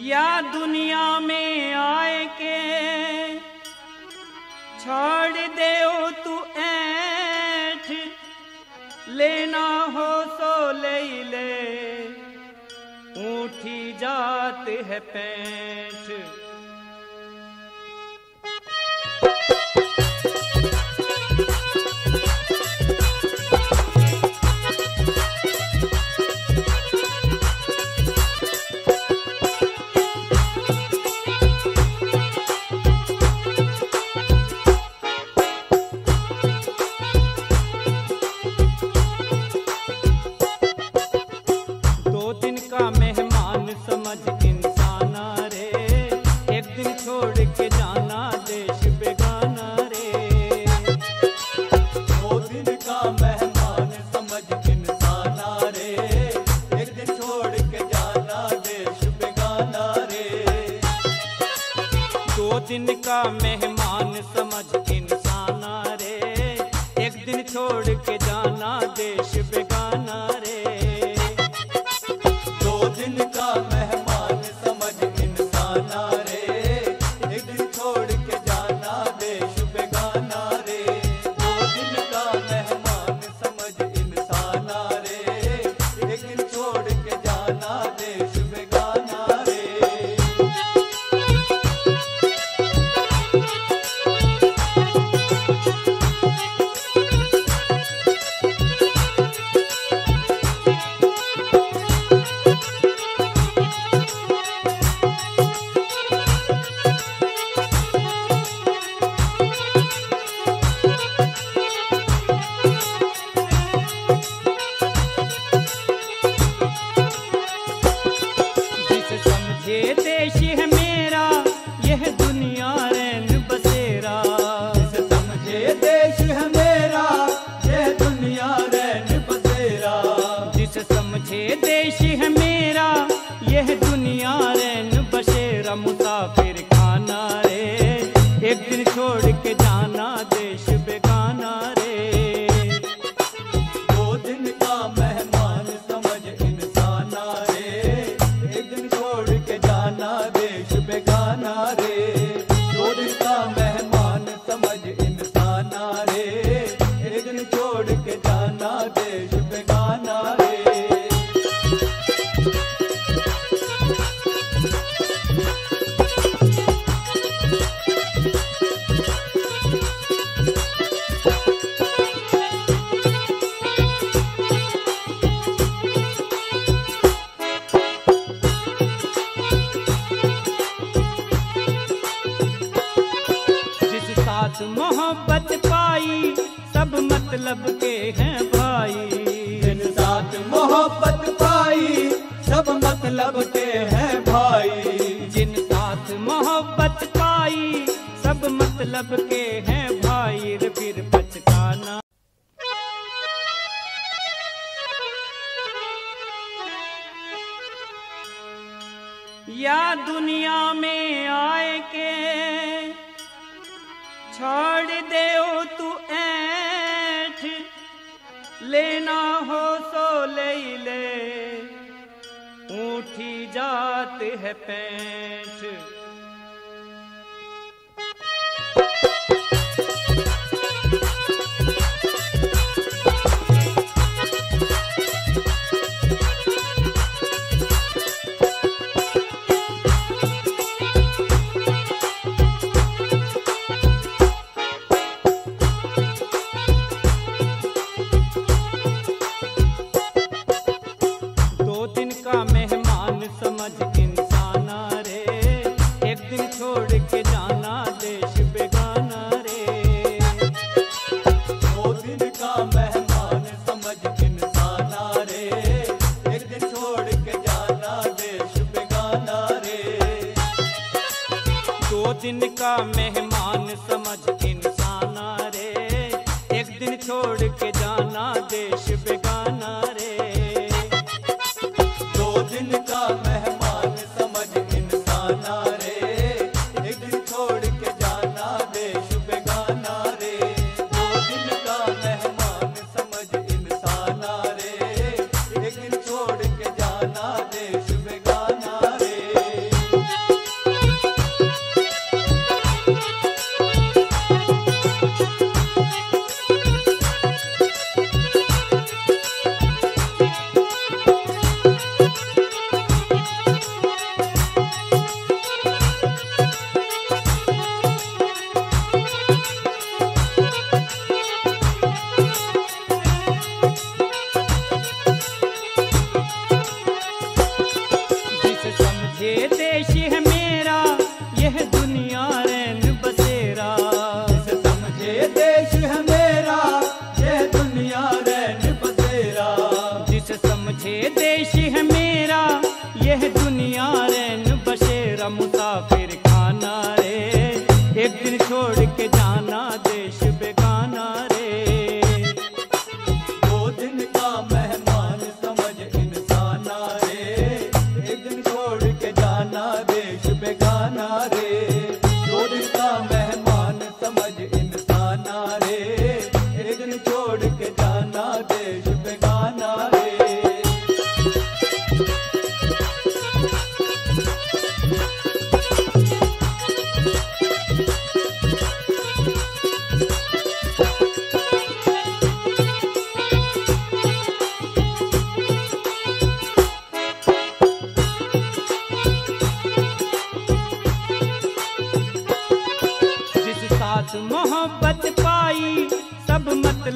या दुनिया में आए के छोड़ दे तू ऐठ, लेना हो सो ले ले, ऊँठी जात है पैठ।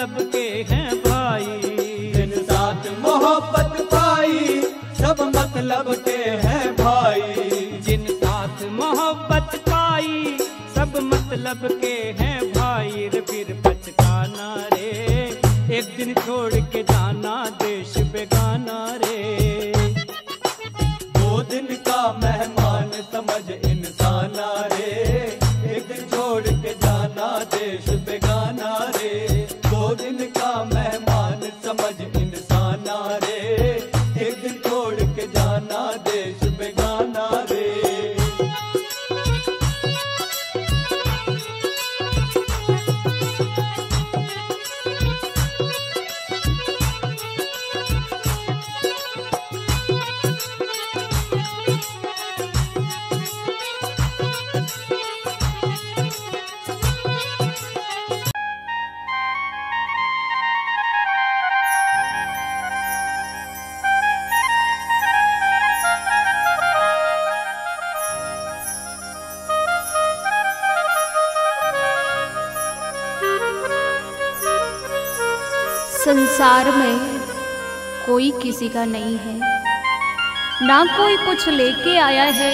मतलब के हैं भाई, जिन साथ मोहब्बत पाई सब मतलब के हैं भाई, जिन साथ मोहब्बत पाई सब मतलब के हैं भाई। फिर पछताना रे एक दिन छोड़ के जाना देश बेगाना रे। दो दिन का मेहमान समझ इंसाना रे, एक दिन छोड़ के जाना देश बेगाना रे। दो दिन का मेहमान समझ इंसाना रे, एक दिन छोड़ के जाना देश बेगाना रे। संसार में कोई किसी का नहीं है, ना कोई कुछ लेके आया है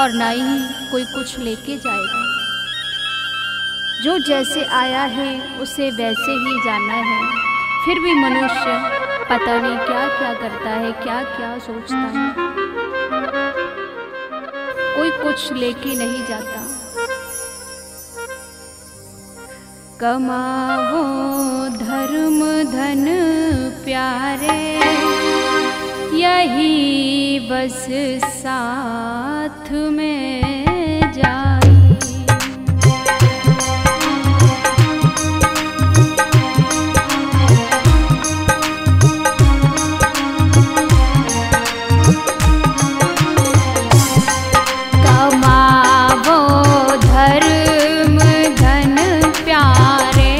और ना ही कोई कुछ लेके जाएगा। जो जैसे आया है उसे वैसे ही जाना है। फिर भी मनुष्य पता नहीं क्या क्या करता है, क्या क्या सोचता है। कोई कुछ लेके नहीं जाता। कमाओ धर्म धन प्यारे, यही बस साथ में जाए। कमाओ धर्म धन प्यारे,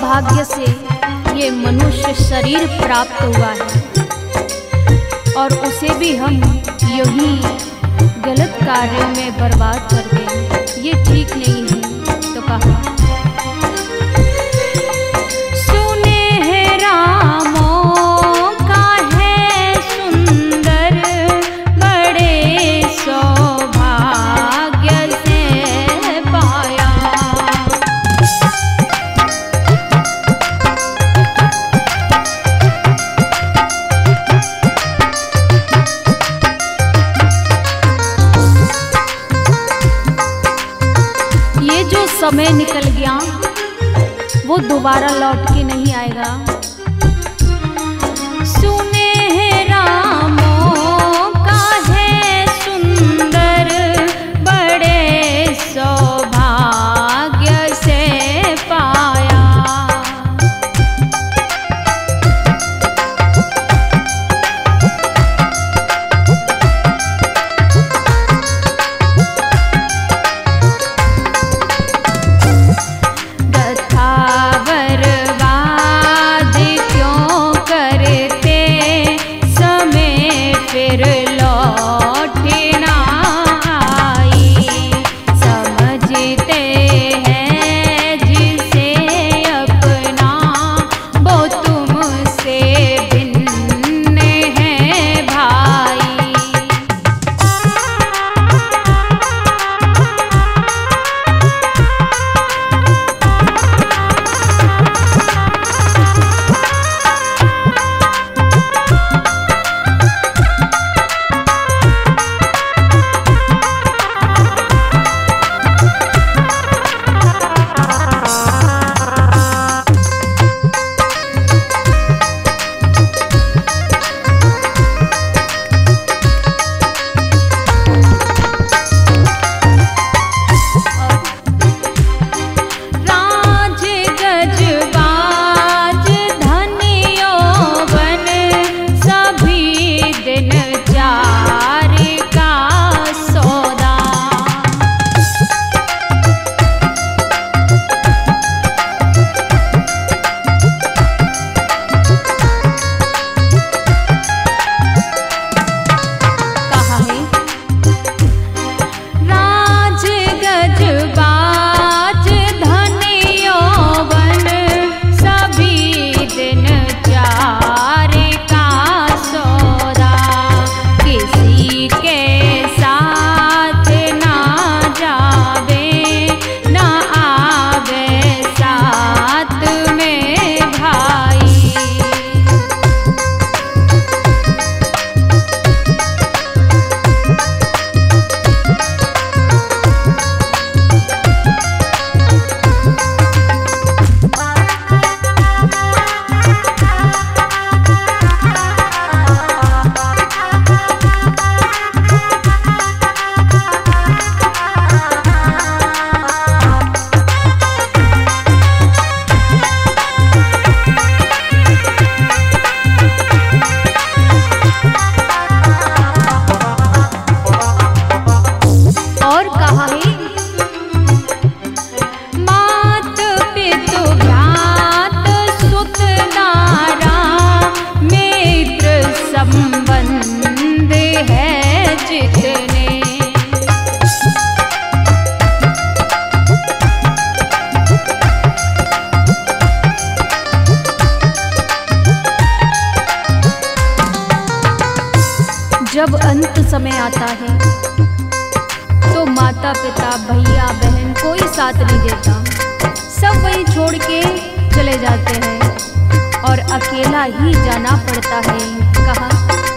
भाग्य से ये मनुष्य शरीर प्राप्त हुआ है और उसे भी हम यही गलत कार्यों में बर्बाद कर दें, ये ठीक नहीं है। तो कहा सुने हैं रामों का है सुंदर, बड़े समय निकल गया, वो दोबारा लौट के नहीं आएगा। सुने हैं रामों का है सुंदर, बड़े सौभाग्य से पाया। समय आता है तो माता पिता भैया बहन कोई साथ नहीं देता, सब वही छोड़ के चले जाते हैं और अकेला ही जाना पड़ता है। कहा